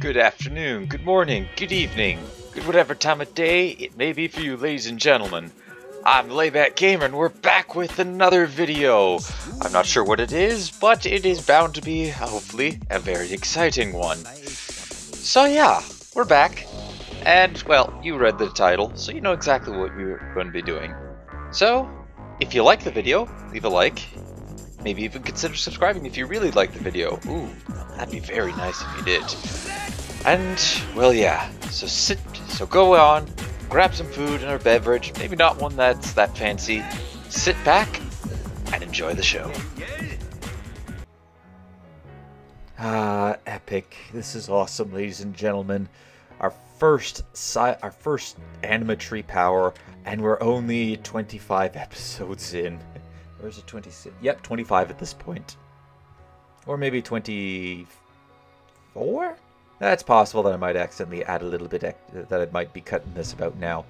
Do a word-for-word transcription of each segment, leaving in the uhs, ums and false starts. Good afternoon, good morning, good evening, good whatever time of day it may be for you, ladies and gentlemen. I'm Layback Gamer and we're back with another video. I'm not sure what it is, but it is bound to be, hopefully, a very exciting one. So yeah, we're back. And, well, you read the title, so you know exactly what we're going to be doing. So, if you like the video, leave a like. Maybe even consider subscribing if you really like the video. Ooh, that'd be very nice if you did. And, well, yeah. So sit, so go on, grab some food and a beverage, maybe not one that's that fancy. Sit back and enjoy the show. Ah, epic. This is awesome, ladies and gentlemen. Our first, si our first animatory power, and we're only twenty-five episodes in. Or is it twenty-six? Yep, twenty-five at this point. Or maybe twenty-four? That's possible that I might accidentally add a little bit, that I might be cutting this about now.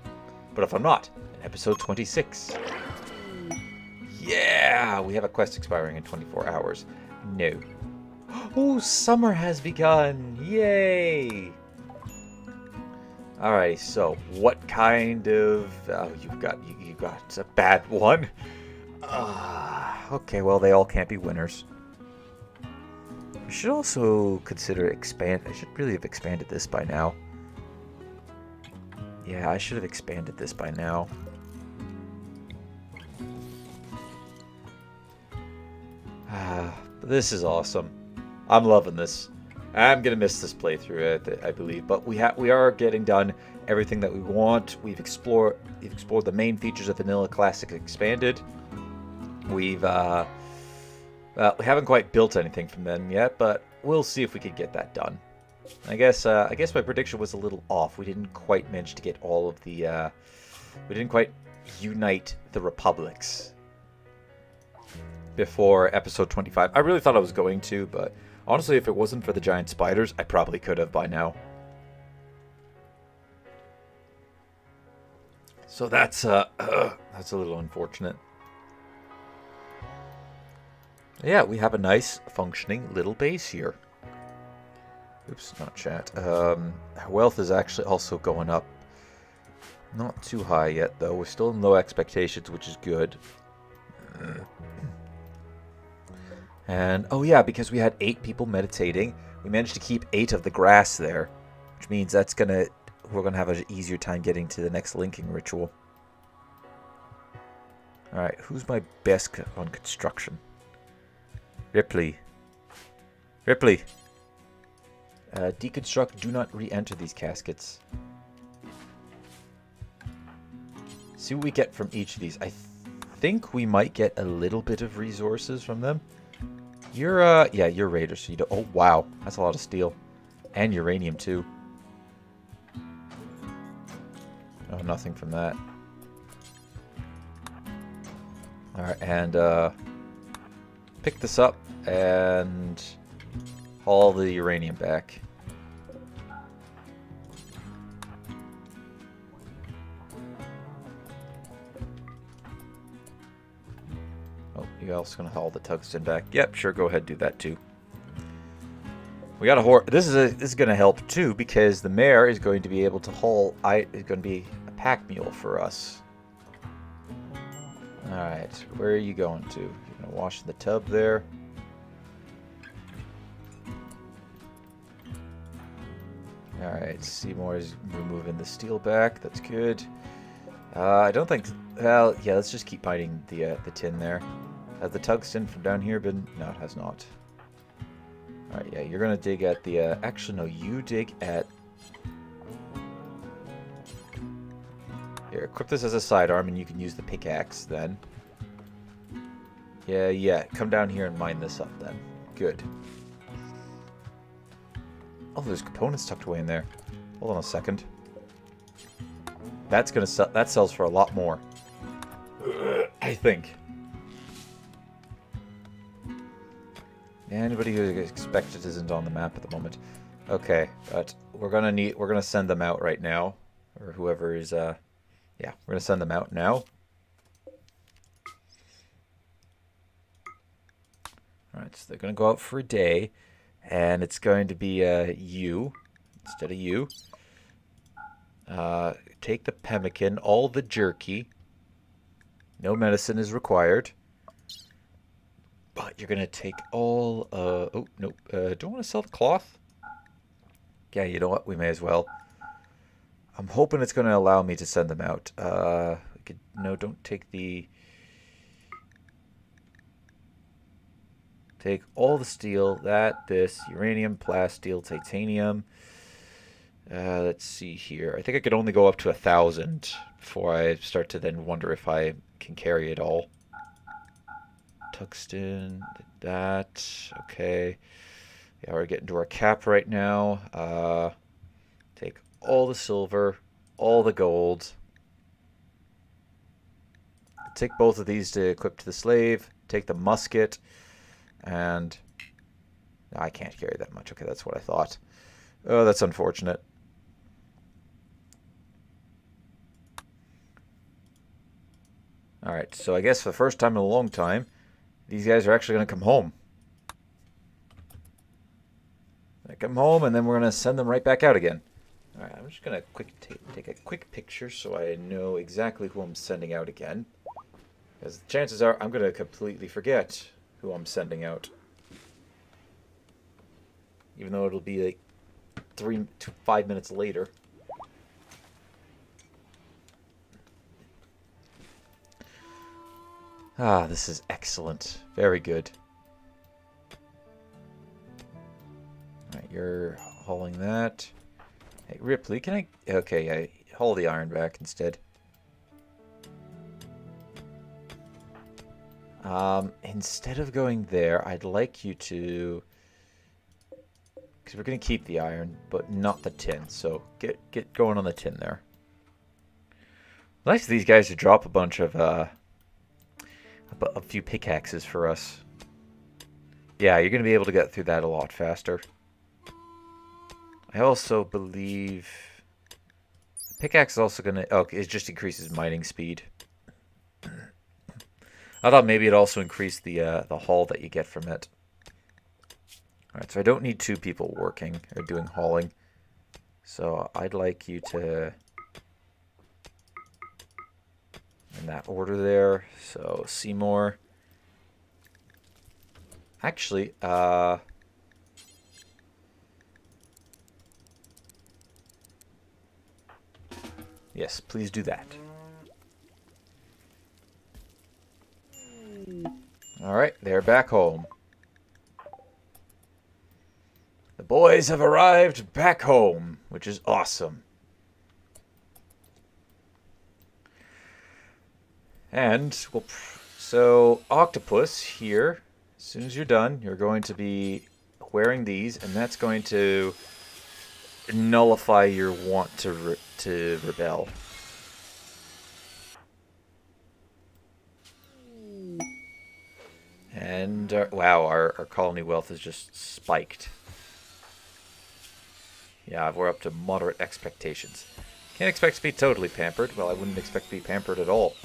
But if I'm not, episode twenty-six. Yeah! We have a quest expiring in twenty-four hours. No. Oh, summer has begun! Yay! Alrighty, so what kind of... Oh, you've got, you, you got a bad one. Uh, okay, well, they all can't be winners. We should also consider expand. I should really have expanded this by now. Yeah, I should have expanded this by now. Uh, this is awesome. I'm loving this. I'm gonna miss this playthrough, I, I believe, but we have we are getting done everything that we want. We've explored we've explored the main features of Vanilla Classical Expanded. We've, uh, uh, we haven't quite built anything from them yet, but we'll see if we can get that done. I guess, uh, I guess my prediction was a little off. We didn't quite manage to get all of the, uh, we didn't quite unite the republics before episode twenty-five. I really thought I was going to, but honestly, if it wasn't for the giant spiders, I probably could have by now. So that's, uh, uh that's a little unfortunate. Yeah, we have a nice, functioning little base here. Oops, not chat. Um, our wealth is actually also going up. Not too high yet, though. We're still in low expectations, which is good. And, oh yeah, because we had eight people meditating, we managed to keep eight of the grass there. Which means that's gonna... we're gonna have an easier time getting to the next linking ritual. Alright, who's my best on construction? Ripley. Ripley. Uh, deconstruct. Do not re-enter these caskets. See what we get from each of these. I th think we might get a little bit of resources from them. You're, uh, yeah, you're Raider, so you don't... Oh, wow. That's a lot of steel. And uranium, too. Oh, nothing from that. Alright, and, uh... pick this up and haul the uranium back. Oh, you also gonna haul the tungsten back? Yep, sure. Go ahead, do that too. We got a hor. This is a. This is gonna help too because the mayor is going to be able to haul. I is going to be a pack mule for us. All right, where are you going to? Wash the tub there. Alright, Seymour is removing the steel back. That's good. Uh, I don't think... Well, yeah, let's just keep biting the uh, the tin there. Has the tungsten from down here been... No, it has not. Alright, yeah, you're going to dig at the... Uh, actually, no, you dig at... Here, equip this as a sidearm and you can use the pickaxe then. Yeah, yeah. Come down here and mine this up then. Good. Oh, there's components tucked away in there. Hold on a second. That's gonna sell. That sells for a lot more. I think. Anybody who's expected isn't on the map at the moment. Okay, but we're gonna need. We're gonna send them out right now, or whoever is. Uh, yeah, we're gonna send them out now. Alright, so they're going to go out for a day, and it's going to be uh, you, instead of you. Uh, take the pemmican, all the jerky. No medicine is required. But you're going to take all... Uh, oh, no. Uh, don't want to sell the cloth? Yeah, you know what? We may as well. I'm hoping it's going to allow me to send them out. Uh, we could, no, don't take the... Take all the steel, that, this, uranium, plasteel, titanium. Uh, let's see here. I think I could only go up to a thousand before I start to then wonder if I can carry it all. Tuxton, did that. Okay. Yeah, we're getting to our cap right now. Uh, take all the silver, all the gold. Take both of these to equip to the slave. Take the musket. And no, I can't carry that much. Okay, that's what I thought. Oh, that's unfortunate. All right, so I guess for the first time in a long time, these guys are actually going to come home. They come home, and then we're going to send them right back out again. All right, I'm just going to quick take, take a quick picture so I know exactly who I'm sending out again. Because the chances are I'm going to completely forget who I'm sending out. Even though it'll be like three to five minutes later. Ah, this is excellent. Very good. Alright, you're hauling that. Hey, Ripley, can I... Okay, I haul the iron back instead. Um, instead of going there, I'd like you to, because we're going to keep the iron, but not the tin. So get get going on the tin there. Nice of these guys to drop a bunch of, uh, a, a few pickaxes for us. Yeah, you're going to be able to get through that a lot faster. I also believe the pickaxe is also going to, oh, it just increases mining speed. I thought maybe it also increased the uh, the haul that you get from it. All right, so I don't need two people working or doing hauling. So I'd like you to, in that order there. So Seymour. Actually, uh, yes, please do that. Alright, they're back home. The boys have arrived back home, which is awesome. And, we'll so, Octopus here, as soon as you're done, you're going to be wearing these, and that's going to nullify your want to, re to rebel. And, our, wow, our, our colony wealth has just spiked. Yeah, we're up to moderate expectations. Can't expect to be totally pampered. Well, I wouldn't expect to be pampered at all.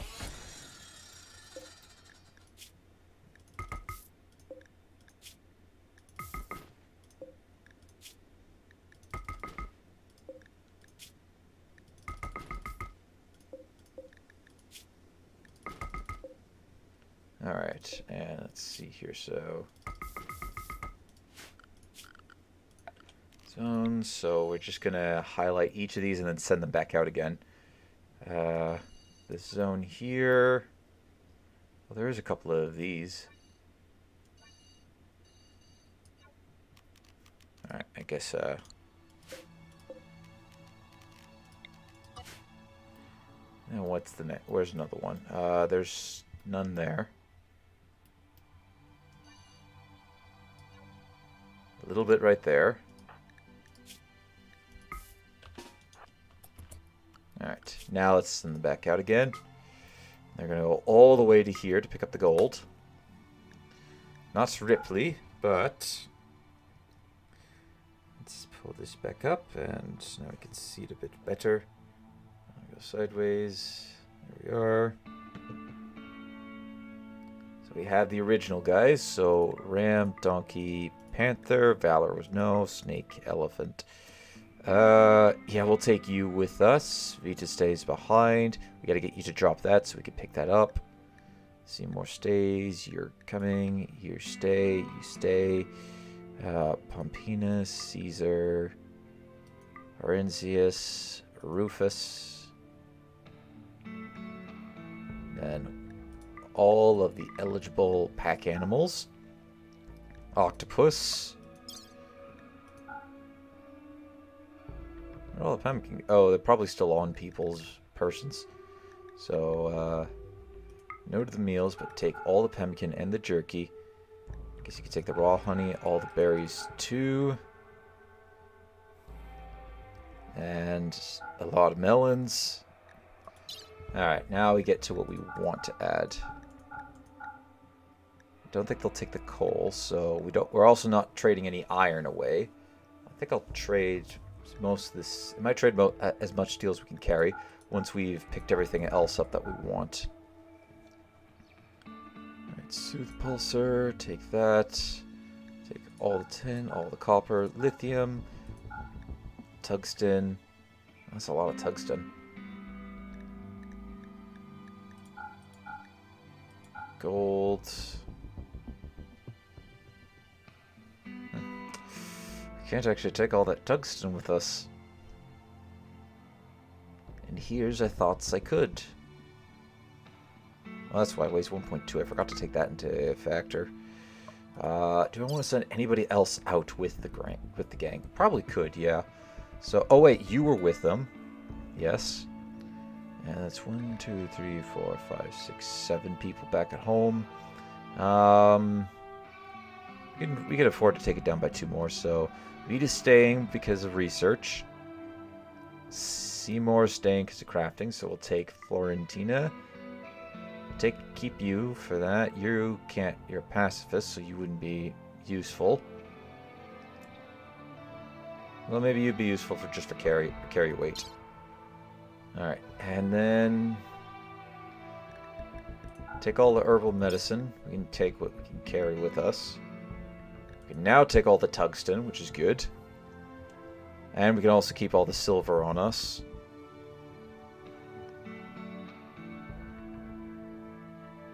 Alright, and let's see here, so... zones, so we're just going to highlight each of these and then send them back out again. Uh, this zone here... Well, there is a couple of these. Alright, I guess, uh... and what's the next... Where's another one? Uh, there's none there. A little bit right there. Alright, now let's send them back out again. They're going to go all the way to here to pick up the gold. Not Ripley, but... let's pull this back up, and now we can see it a bit better. I'll go sideways. There we are. So we have the original guys, so Ram, Donkey... Panther, Valor was no, Snake, Elephant, Uh, yeah, we'll take you with us. Vita stays behind. We gotta get you to drop that so we can pick that up. Seymour stays. You're coming. You stay. You stay. Uh, Pompinus, Caesar, Orenzius, Rufus. Then all of the eligible pack animals. Octopus. All the pumpkin. Oh, they're probably still on people's persons. So, uh, no to the meals, but take all the pumpkin and the jerky. I guess you can take the raw honey, all the berries too. And a lot of melons. Alright, now we get to what we want to add. I don't think they'll take the coal, so we don't, we're also not trading any iron away. I think I'll trade most of this. I might trade about as much steel as we can carry once we've picked everything else up that we want. Alright, Soothe Pulsar, take that. Take all the tin, all the copper, lithium, tungsten. That's a lot of tungsten. Gold. Can't actually take all that tungsten with us. And here's I thoughts I could. Well, that's why it weighs one point two. I forgot to take that into factor. Uh, do I want to send anybody else out with the gang? With the gang, probably could. Yeah. So, oh wait, you were with them. Yes. And that's one, two, three, four, five, six, seven people back at home. Um, we can, we can afford to take it down by two more. So. Vita's staying because of research. Seymour's staying because of crafting, so we'll take Florentina. Take keep you for that. You can't. You're a pacifist, so you wouldn't be useful. Well, maybe you'd be useful for just for carry carry weight. All right, and then take all the herbal medicine. We can take what we can carry with us. We can now take all the tungsten, which is good. And we can also keep all the silver on us.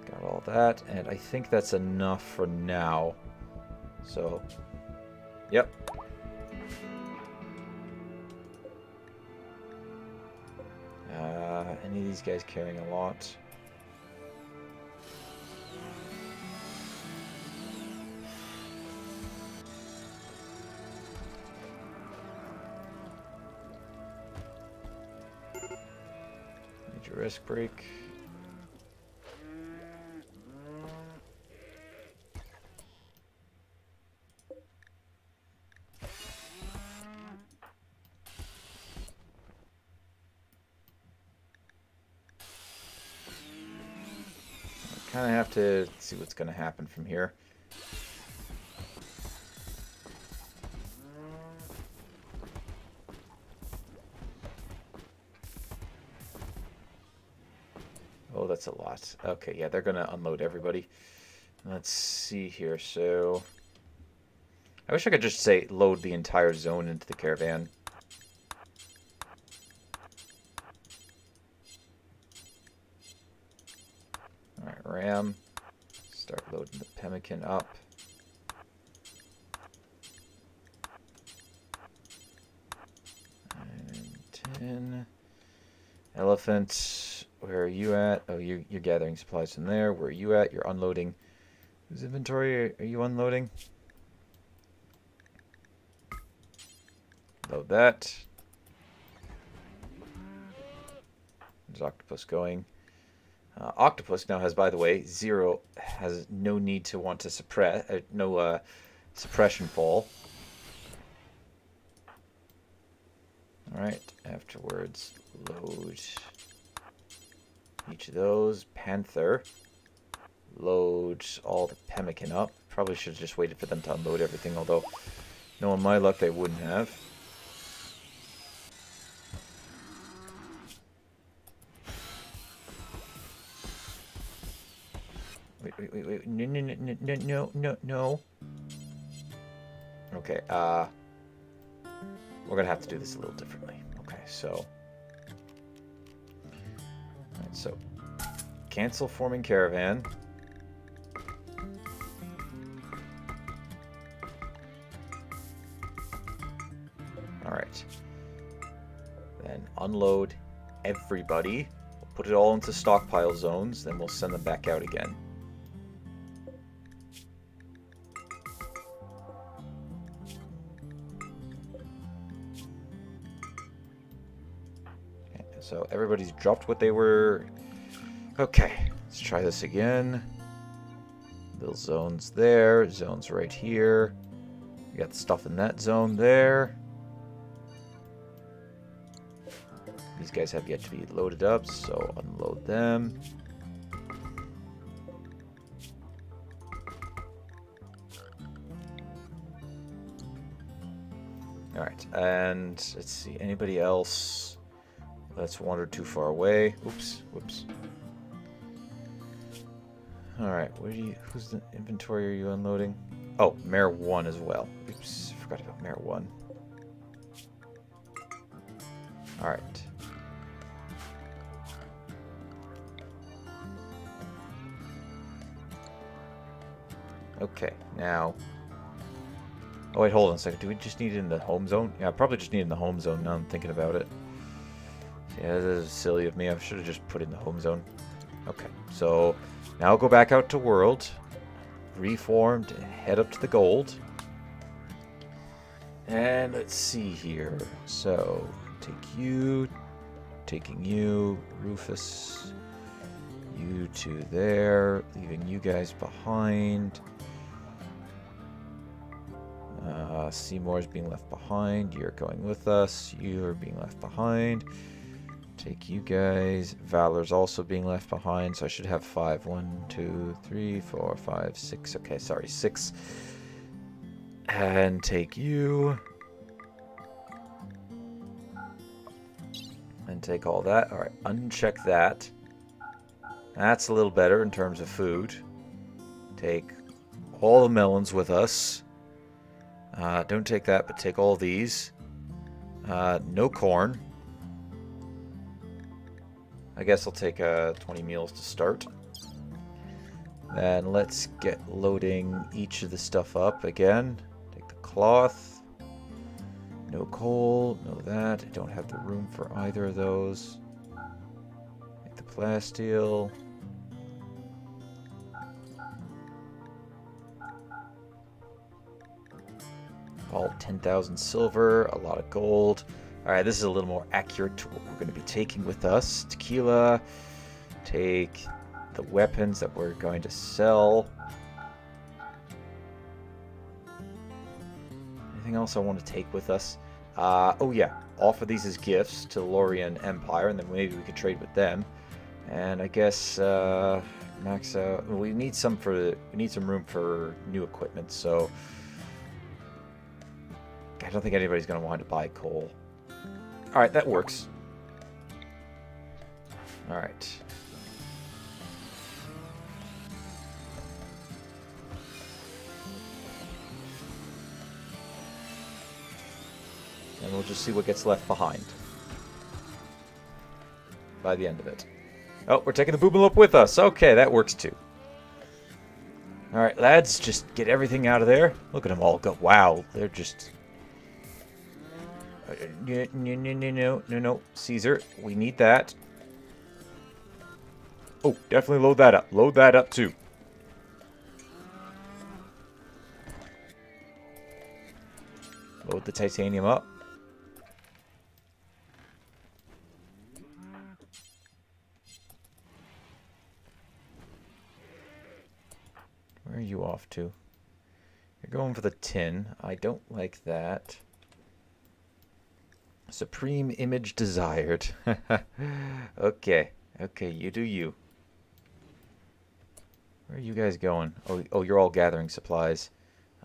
Got all that, and I think that's enough for now. So, yep. Uh, any of these guys carrying a lot? Risk break. I kind of have to see what's going to happen from here. That's a lot. Okay, yeah, they're gonna unload everybody. Let's see here. So I wish I could just say load the entire zone into the caravan. All right, ram, start loading the pemmican up. And ten elephants. Where are you at? Oh, you're, you're gathering supplies from there. Where are you at? You're unloading. Whose inventory are you unloading? Load that. There's Octopus going. Uh, Octopus now has, by the way, zero, has no need to want to suppress, uh, no uh, suppression fall. All right, afterwards, load. Each of those. Panther loads all the pemmican up. Probably should have just waited for them to unload everything, although knowing my luck they wouldn't have. Wait, wait, wait, wait. No, no, no, no, no, no, no. Okay, uh... we're going to have to do this a little differently. Okay, so... Alright, so... Cancel forming caravan. Alright. Then unload everybody. We'll put it all into stockpile zones, then we'll send them back out again. So everybody's dropped what they were. Okay, let's try this again. Little zones there, zones right here. We got stuff in that zone there. These guys have yet to be loaded up, so unload them. All right, and let's see, anybody else? Let's wander too far away. Oops, whoops. Alright, where do you who's the inventory are you unloading? Oh, Mare one as well. Oops, forgot about Mare one. Alright. Okay, now. Oh wait, hold on a second. Do we just need it in the home zone? Yeah, I probably just need it in the home zone now I'm thinking about it. Yeah, this is silly of me. I should have just put it in the home zone. Okay, so now go back out to world, reformed, and head up to the gold. And let's see here. So take you, taking you, Rufus, you two there, leaving you guys behind. Uh, Seymour's being left behind. You're going with us. You're being left behind. Take you guys. Valor's also being left behind, so I should have five. One, two, three, four, five, six. Okay, sorry, six. And take you. And take all that. All right, uncheck that. That's a little better in terms of food. Take all the melons with us. Uh, don't take that, but take all these. Uh, no corn. I guess I'll take uh, twenty meals to start. And let's get loading each of the stuff up again. Take the cloth. No coal, no that. I don't have the room for either of those. Take the plasteel. All ten thousand silver, a lot of gold. All right, this is a little more accurate to what we're going to be taking with us. Tequila, take the weapons that we're going to sell. Anything else I want to take with us? Uh, oh yeah, offer these as gifts to the Lorien Empire, and then maybe we could trade with them. And I guess uh, max. Uh, we need some for we need some room for new equipment, so I don't think anybody's going to want to buy coal. All right, that works. All right. And we'll just see what gets left behind by the end of it. Oh, we're taking the boobalope with us. Okay, that works too. All right, lads, just get everything out of there. Look at them all go. Wow, they're just... No, no, no, no, no, no, Caesar, we need that. Oh, definitely load that up. Load that up, too. Load the titanium up. Where are you off to? You're going for the tin. I don't like that. Supreme image desired. Okay. Okay, you do you. Where are you guys going? Oh, oh, you're all gathering supplies.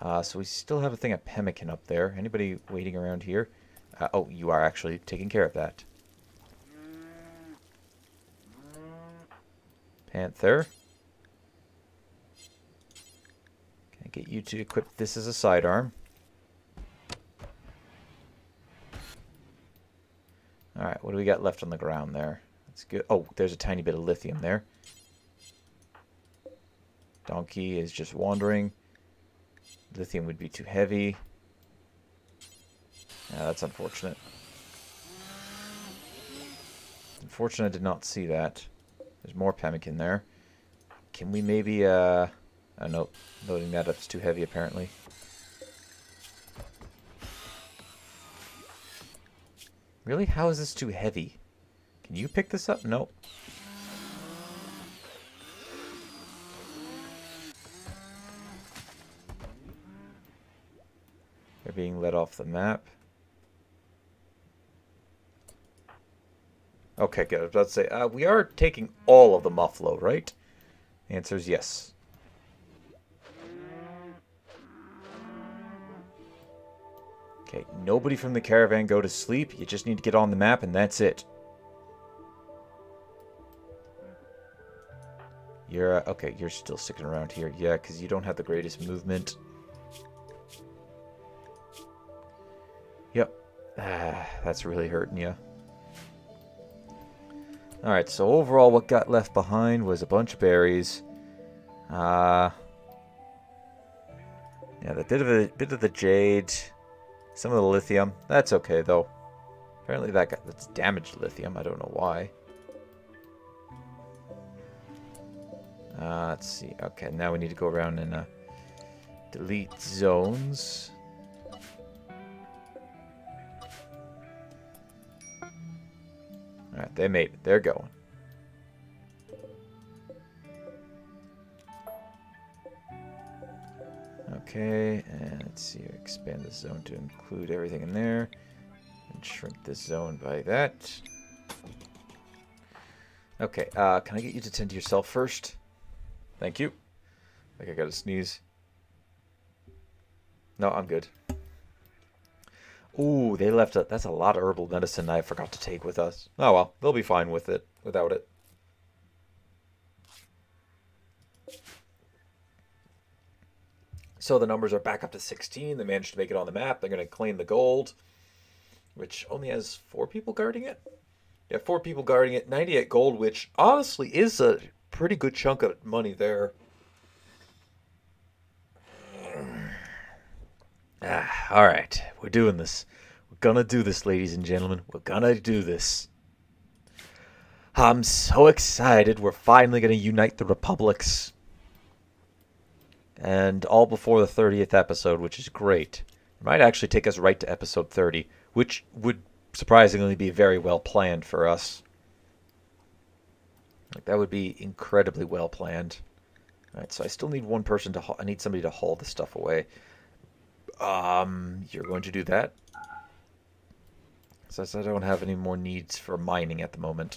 Uh, so we still have a thing of pemmican up there. Anybody waiting around here? Uh, oh, you are actually taking care of that. Panther. Can I get you to equip this as a sidearm? All right, what do we got left on the ground there? That's good. Oh, there's a tiny bit of lithium there. Donkey is just wandering. Lithium would be too heavy. Yeah, that's unfortunate. Unfortunate I did not see that. There's more pemmican there. Can we maybe, uh... oh, no. Loading that up is too heavy, apparently. Really? How is this too heavy? Can you pick this up? Nope. They're being let off the map. Okay, good. I was about to say, uh, we are taking all of the muffalo, right? The answer is yes. Okay, nobody from the caravan go to sleep. You just need to get on the map, and that's it. You're, uh, okay, you're still sticking around here. Yeah, because you don't have the greatest movement. Yep. Ah, that's really hurting you. Alright, so overall what got left behind was a bunch of berries. Uh, yeah, the bit of a bit of the jade... Some of the lithium. That's okay, though. Apparently that got, that's damaged lithium. I don't know why. Uh, let's see. Okay, now we need to go around and uh, delete zones. Alright, they made it. They're going. Okay, and let's see, expand this zone to include everything in there. And shrink this zone by that. Okay, uh, can I get you to tend to yourself first? Thank you. I think I gotta sneeze. No, I'm good. Ooh, they left a, that's a lot of herbal medicine I forgot to take with us. Oh well, they'll be fine with it, without it. So the numbers are back up to sixteen. They managed to make it on the map. They're going to claim the gold, which only has four people guarding it. Yeah, four people guarding it. ninety-eight gold, which honestly is a pretty good chunk of money there. Ah, all right, we're doing this. We're going to do this, ladies and gentlemen. We're going to do this. I'm so excited. We're finally going to unite the republics. And all before the thirtieth episode, which is great. It might actually take us right to episode thirty, which would surprisingly be very well planned for us. Like, that would be incredibly well planned. All right, so I still need one person to haul. I need somebody to haul the stuff away. Um, you're going to do that. Since I don't have any more needs for mining at the moment.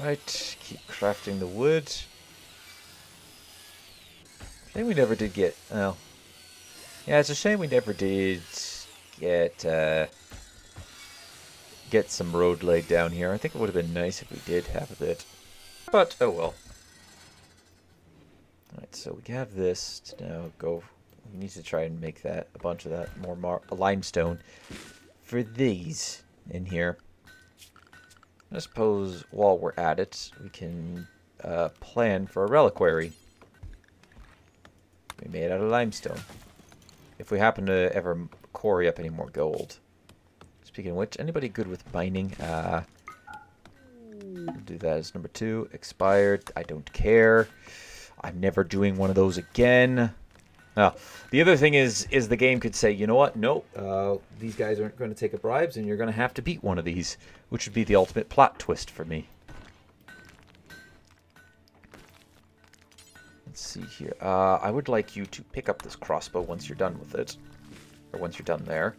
Alright, keep crafting the wood. Shame we never did get... Well, yeah, it's a shame we never did get uh, get some road laid down here. I think it would have been nice if we did have a bit. But, oh well. Alright, so we have this to now go... We need to try and make that, a bunch of that, more mar limestone for these in here. I suppose while we're at it, we can uh, plan for a reliquary. We made out of limestone. If we happen to ever quarry up any more gold. Speaking of which, anybody good with mining? Uh, we'll do that as number two. Expired. I don't care. I'm never doing one of those again. Now, the other thing is, is the game could say, you know what, no, uh, these guys aren't going to take a bribes, and you're going to have to beat one of these, which would be the ultimate plot twist for me. Let's see here. Uh, I would like you to pick up this crossbow once you're done with it, or once you're done there.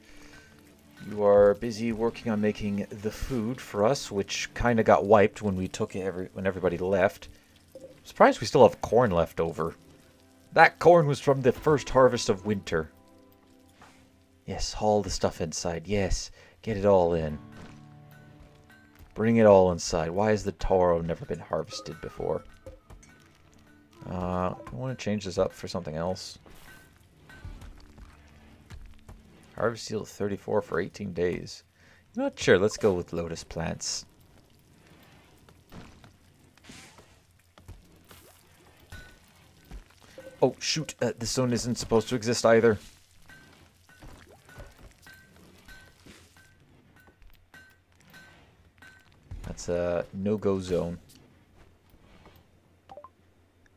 You are busy working on making the food for us, which kind of got wiped when we took every when everybody left. I'm surprised we still have corn left over. That corn was from the first harvest of winter. Yes, haul the stuff inside. Yes, get it all in. Bring it all inside. Why has the taro never been harvested before? Uh, I want to change this up for something else. Harvest yield thirty-four for eighteen days. Not sure. Let's go with lotus plants. Oh, shoot. Uh, this zone isn't supposed to exist either. That's a no-go zone.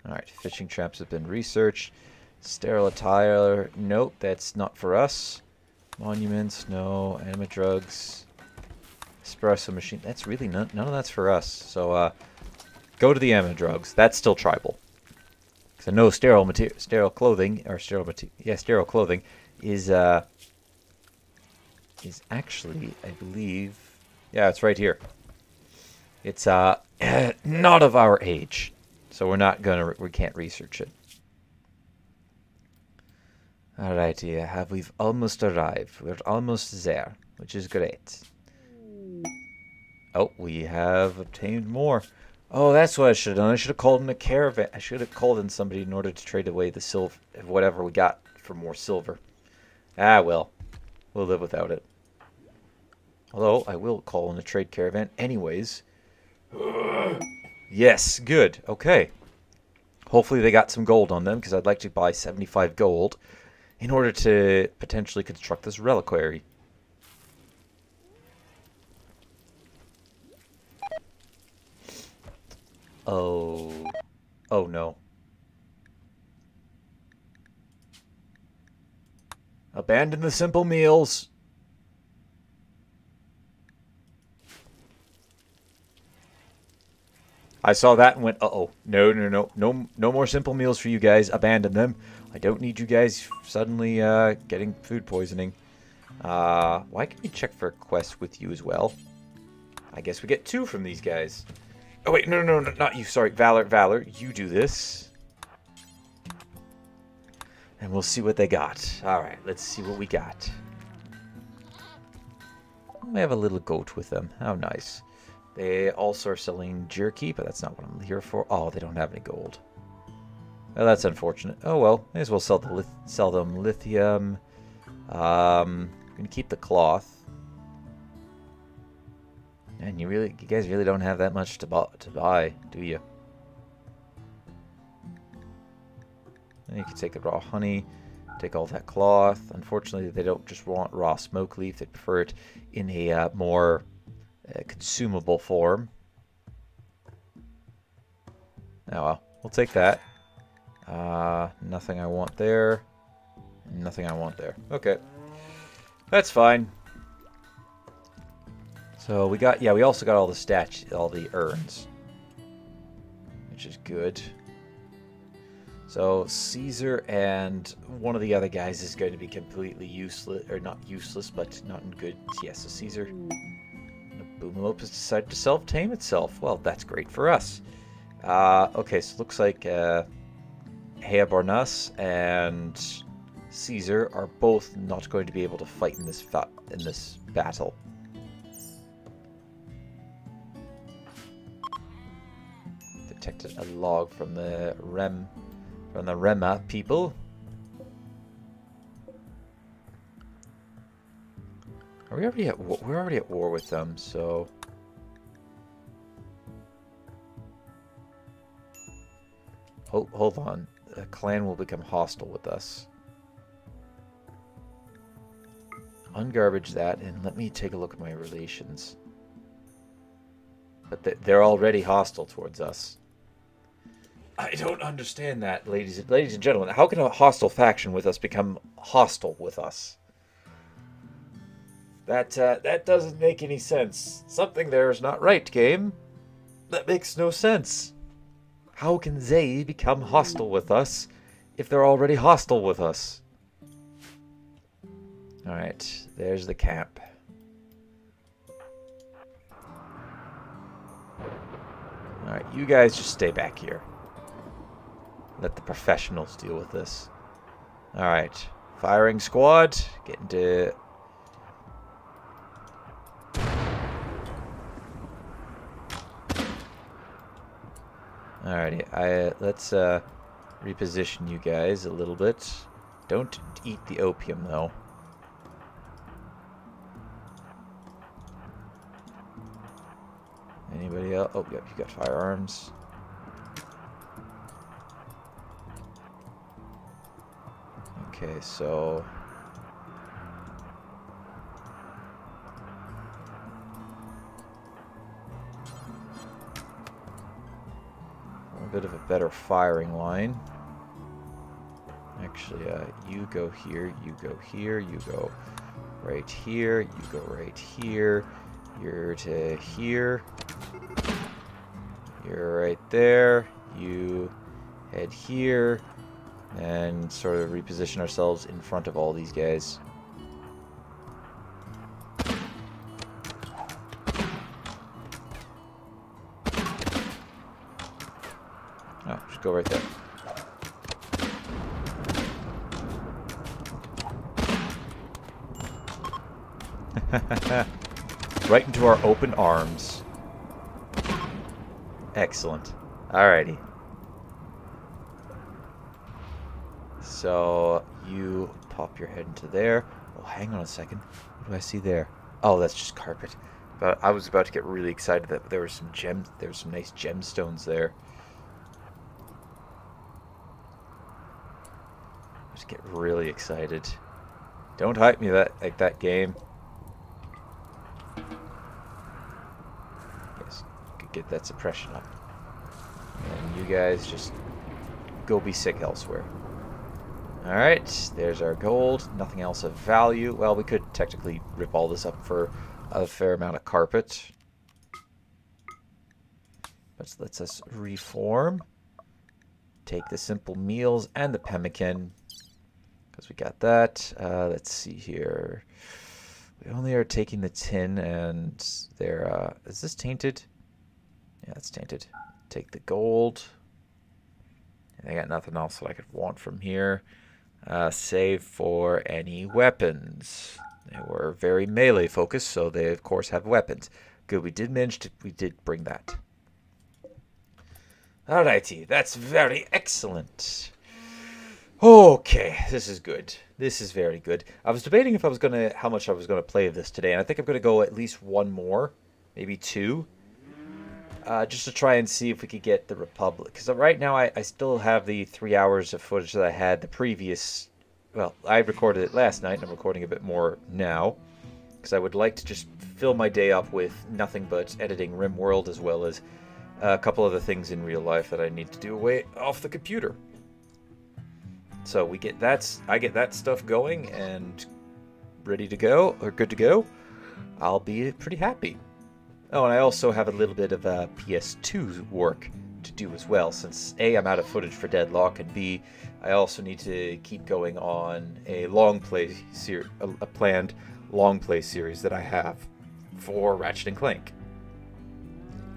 Alright, fishing traps have been researched. Sterile attire. Nope, that's not for us. Monuments, no. Anima drugs. Espresso machine. That's really not, none of that's for us. So, uh, go to the anima drugs. That's still tribal. So no sterile material, sterile clothing, or sterile material, yeah, sterile clothing is, uh, is actually, I believe, yeah, it's right here. It's, uh, not of our age, so we're not gonna, we can't research it. Alrighty, uh, we've almost arrived. We're almost there, which is great. Oh, we have obtained more. Oh, that's what I should have done. I should have called in a caravan. I should have called in somebody in order to trade away the silver, whatever we got for more silver. Ah, well. We'll live without it. Although, I will call in a trade caravan anyways. Yes, good. Okay. Hopefully they got some gold on them, because I'd like to buy seventy-five gold in order to potentially construct this reliquary. Oh, oh no. Abandon the simple meals. I saw that and went, uh-oh. No, no, no, no, no more simple meals for you guys. Abandon them. I don't need you guys suddenly uh, getting food poisoning. Uh, why can't we check for quests with you as well? I guess we get two from these guys. Oh, wait, no, no, no, not you. Sorry, Valor, Valor, you do this. And we'll see what they got. All right, let's see what we got. We have a little goat with them. How nice. They also are selling jerky, but that's not what I'm here for. Oh, they don't have any gold. Well, that's unfortunate. Oh, well, may as well sell, the lith sell them lithium. Um, I'm going to keep the cloth. And you really, you guys really don't have that much to buy, to buy, do you? And you can take the raw honey, take all that cloth. Unfortunately, they don't just want raw smoke leaf; they prefer it in a uh, more uh, consumable form. Oh well, we'll take that. Uh, nothing I want there. Nothing I want there. Okay, that's fine. So we got, yeah, we also got all the statues, all the urns, which is good. So Caesar and one of the other guys is going to be completely useless, or not useless, but not in good. Yes, so Caesar, Boomalope has decided to self-tame itself. Well, that's great for us. Uh, okay, so it looks like uh, Hea Barnas and Caesar are both not going to be able to fight in this fa in this battle. Detected a log from the Rem, from the Rema people. Are we already at war? We're already at war with them, so hold hold on. The clan will become hostile with us. Ungarbage that, and let me take a look at my relations. But they're already hostile towards us. I don't understand that, ladies and, ladies and gentlemen. How can a hostile faction with us become hostile with us? That uh, that doesn't make any sense. Something there is not right, game. That makes no sense. How can they become hostile with us if they're already hostile with us? All right, there's the camp. All right, you guys just stay back here. Let the professionals deal with this. All right, firing squad, get into... All righty, I uh, let's uh, reposition you guys a little bit. Don't eat the opium, though. Anybody else? Oh, yep, you got firearms. Okay, so... a bit of a better firing line. Actually, uh, you go here, you go here, you go right here, you go right here, you're to here, you're right there, you head here, and sort of reposition ourselves in front of all these guys. Oh, just go right there. Right into our open arms. Excellent. Alrighty. So you pop your head into there. Oh, hang on a second. What do I see there? Oh, that's just carpet. But I was about to get really excited that there were some gems. There were some nice gemstones there. Just get really excited. Don't hype me that like that game. Get that suppression up. And you guys just go be sick elsewhere. Alright, there's our gold. Nothing else of value. Well, we could technically rip all this up for a fair amount of carpet. But let's us reform. Take the simple meals and the pemmican. Because we got that. Uh, let's see here. We only are taking the tin and they're... Uh, is this tainted? Yeah, it's tainted. Take the gold. And I got nothing else that I could want from here. Uh, save for any weapons. They were very melee focused, so they of course have weapons. Good, we did manage to, we did bring that. Alrighty, that's very excellent. Okay, this is good. This is very good. I was debating if I was gonna, how much I was gonna play of this today, and I think I'm gonna go at least one more, maybe two. Uh, just to try and see if we could get the Republic. Because right now I, I still have the three hours of footage that I had the previous... Well, I recorded it last night, and I'm recording a bit more now. Because I would like to just fill my day up with nothing but editing RimWorld, as well as a couple other things in real life that I need to do away off the computer. So we get that, I get that stuff going and ready to go, or good to go. I'll be pretty happy. Oh, and I also have a little bit of uh, P S two work to do as well, since A, I'm out of footage for Deadlock, and B, I also need to keep going on a long play series, a, a planned long play series that I have for Ratchet and Clank.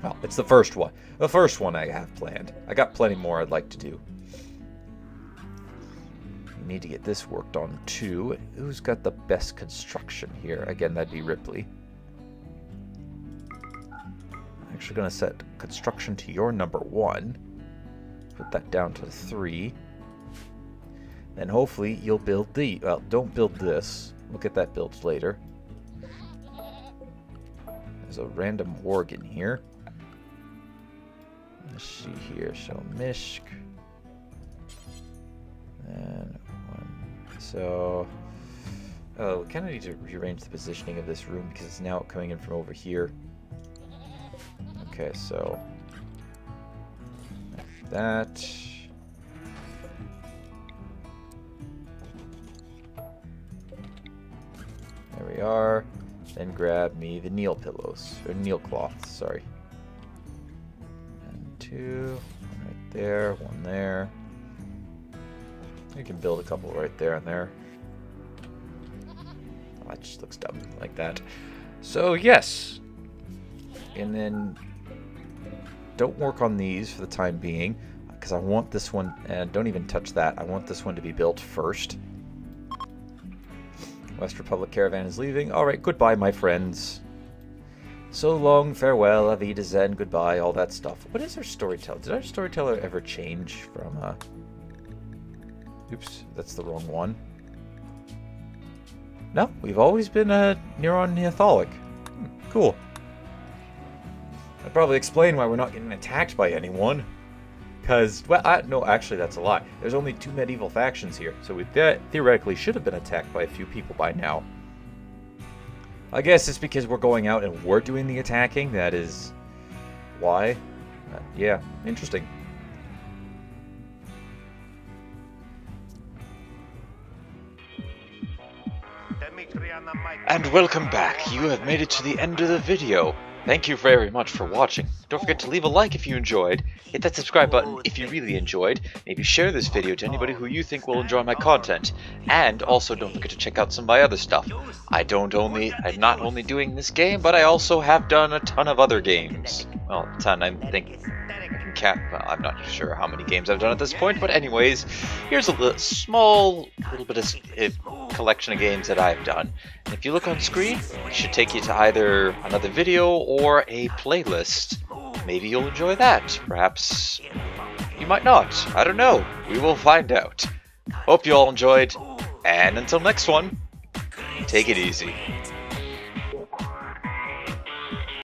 Well, it's the first one. The first one I have planned. I got plenty more I'd like to do. We need to get this worked on too. Who's got the best construction here? Again, that'd be Ripley. Actually going to set construction to your number one. Put that down to three. Then hopefully you'll build the... Well, don't build this. We'll get that built later. There's a random organ here. Let's see here. So Mishk. And one. So... Oh, we kind of need to rearrange the positioning of this room because it's now coming in from over here. Okay, so that there we are. Then grab me the kneel pillows or kneel cloths. Sorry, and two one right there, one there. You can build a couple right there and there. Oh, that just looks dumb like that. So yes, and then. Don't work on these for the time being, because I want this one, and don't even touch that, I want this one to be built first. West Republic Caravan is leaving. Alright, goodbye my friends. So long, farewell, Avida Zen, goodbye, all that stuff. What is our storyteller? Did our storyteller ever change from, uh... Oops, that's the wrong one. No, we've always been a Neuron-Neanderthalic. Hmm, cool. That'd probably explain why we're not getting attacked by anyone. Because, well, I, no, actually, that's a lie. There's only two medieval factions here, so we th theoretically should have been attacked by a few people by now. I guess it's because we're going out and we're doing the attacking. That is why. Uh, yeah, interesting. And welcome back. You have made it to the end of the video. Thank you very much for watching. Don't forget to leave a like if you enjoyed, hit that subscribe button if you really enjoyed, maybe share this video to anybody who you think will enjoy my content, and also don't forget to check out some of my other stuff. I don't only, I'm not only doing this game, but I also have done a ton of other games. Well, a ton, I think, I can cap, I'm not sure how many games I've done at this point, but anyways, here's a little, small little bit of uh, collection of games that I've done. And if you look on screen, it should take you to either another video or or a playlist. Maybe you'll enjoy that. Perhaps you might not. I don't know. We will find out. Hope you all enjoyed, and until next one, take it easy.